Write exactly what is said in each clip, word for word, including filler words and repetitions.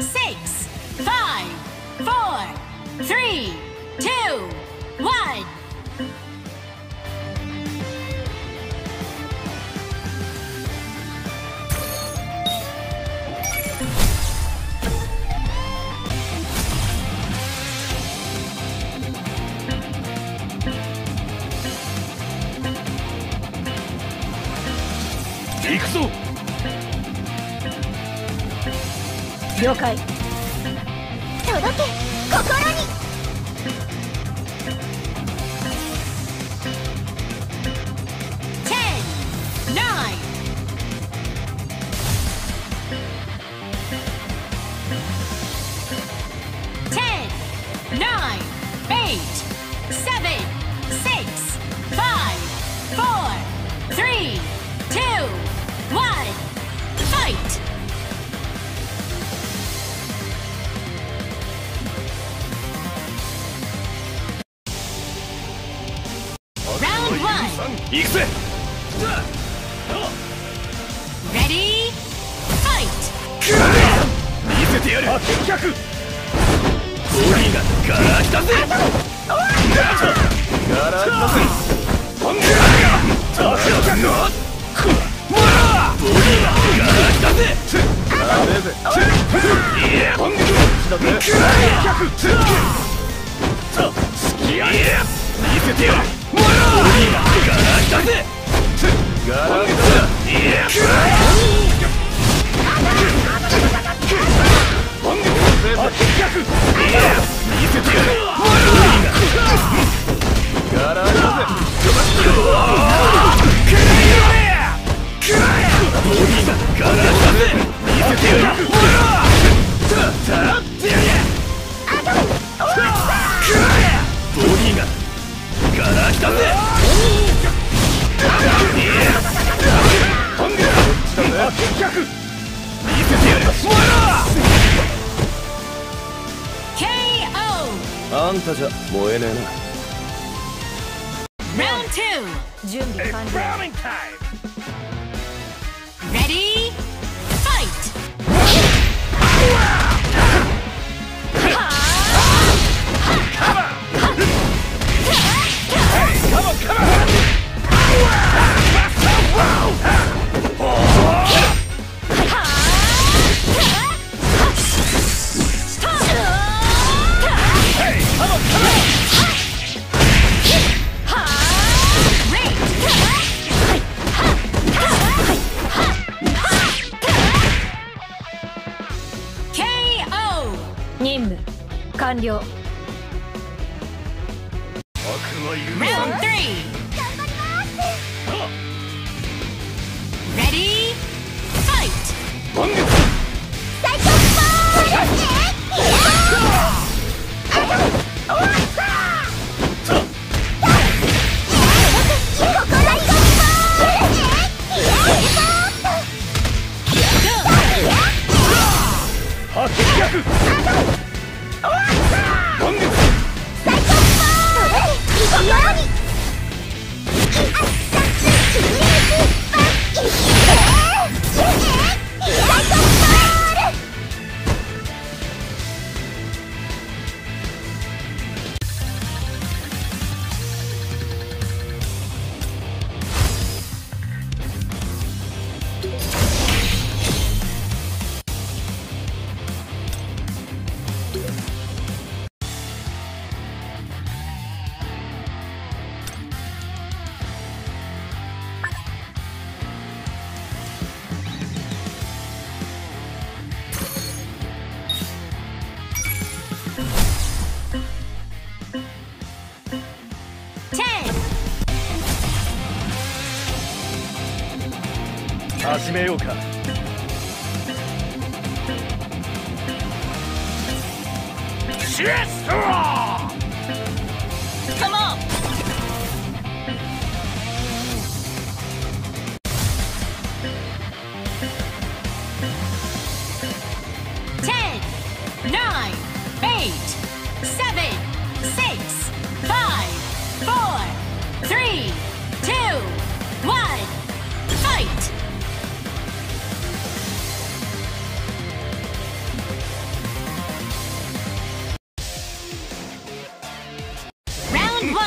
six, five, four, three, two, one.了解。届け、心に。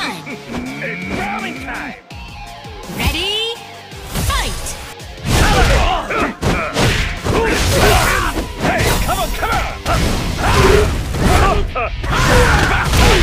time! It's growling time! Ready? Fight! Hey, come on, come on! Hey, come on, come on! Get down out!